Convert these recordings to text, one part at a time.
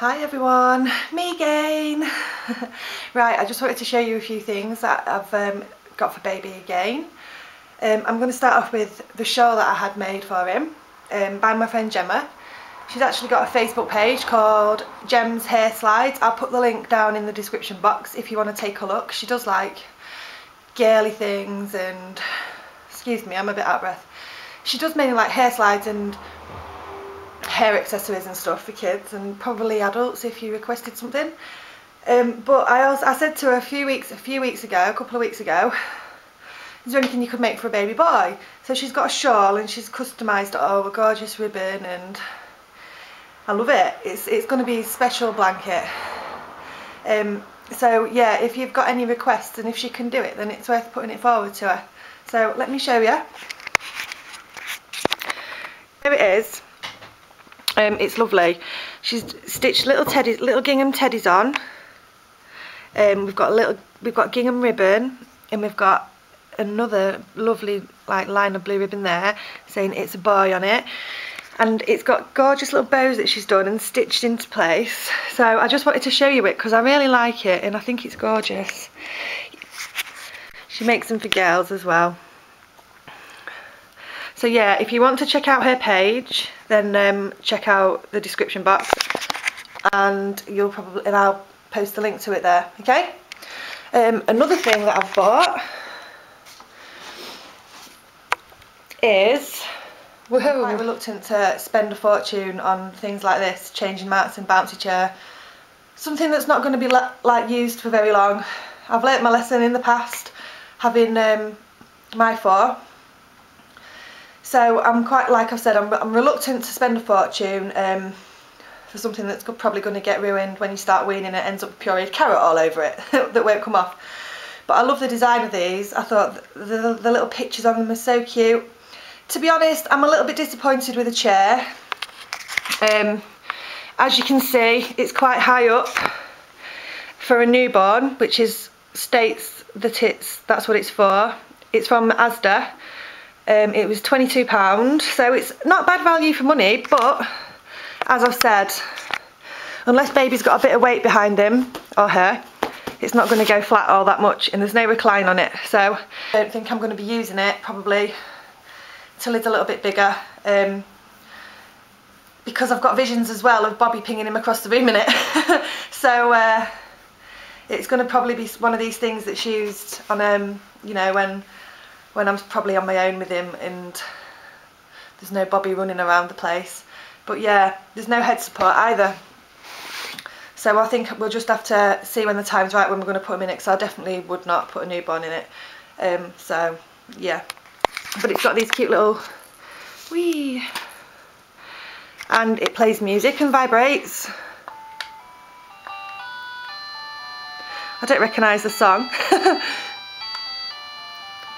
Hi everyone, me again. Right, I just wanted to show you a few things that I've got for baby again. I'm going to start off with the shawl that I had made for him by my friend Gemma. She's actually got a Facebook page called Gem's Hair Slides. I'll put the link down in the description box if you want to take a look. She does like girly things and, excuse me, I'm a bit out of breath. She does mainly like hair slides and hair accessories and stuff for kids and probably adults if you requested something. But I said to her a couple of weeks ago, is there anything you could make for a baby boy? So she's got a shawl and she's customised it all with gorgeous ribbon, and I love it. It's going to be a special blanket. So yeah, if you've got any requests and if she can do it, then it's worth putting it forward to her. So let me show you. Here it is. It's lovely. She's stitched little gingham teddies on. We've got gingham ribbon, and we've got another lovely like line of blue ribbon there, saying it's a boy on it, and it's got gorgeous little bows that she's done and stitched into place. So I just wanted to show you it because I really like it and I think it's gorgeous. She makes them for girls as well. So yeah, if you want to check out her page, then check out the description box, and I'll post the link to it there. Okay. Another thing that I've bought is, I'm quite reluctant to spend a fortune on things like this, changing mats and bouncy chair, something that's not going to be like used for very long. I've learnt my lesson in the past, having my four. So I'm quite, like I've said, I'm reluctant to spend a fortune for something that's probably going to get ruined when you start weaning and it ends up with pureed carrot all over it that won't come off. But I love the design of these. I thought the little pictures on them are so cute. To be honest, I'm a little bit disappointed with the chair. As you can see, it's quite high up for a newborn, which states that that's what it's for. It's from Asda. It was £22, so it's not bad value for money, but as I've said, unless baby's got a bit of weight behind him or her, it's not going to go flat all that much, and there's no recline on it, so I don't think I'm going to be using it probably till it's a little bit bigger, because I've got visions as well of Bobby pinging him across the room in it. So it's going to probably be one of these things that's used on, you know, when I'm probably on my own with him and there's no Bobby running around the place. But yeah, there's no head support either, so I think we'll just have to see when the time's right when we're going to put him in it, because I definitely would not put a newborn in it. So yeah, but it's got these cute little wee, and it plays music and vibrates. I don't recognise the song.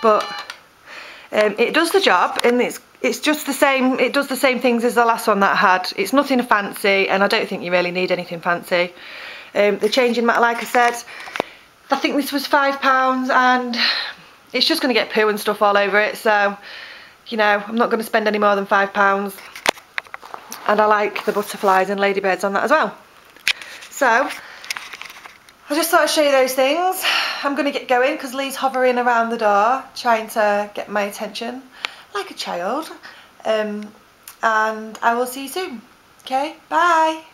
But it does the job, and it's just the same. It does the same things as the last one that I had. It's nothing fancy, and I don't think you really need anything fancy. The changing mat, like I said, I think this was £5, and it's just going to get poo and stuff all over it. So, you know, I'm not going to spend any more than £5. And I like the butterflies and ladybirds on that as well. So I just thought I'd show you those things. I'm going to get going because Lee's hovering around the door trying to get my attention like a child, and I will see you soon. Okay, bye.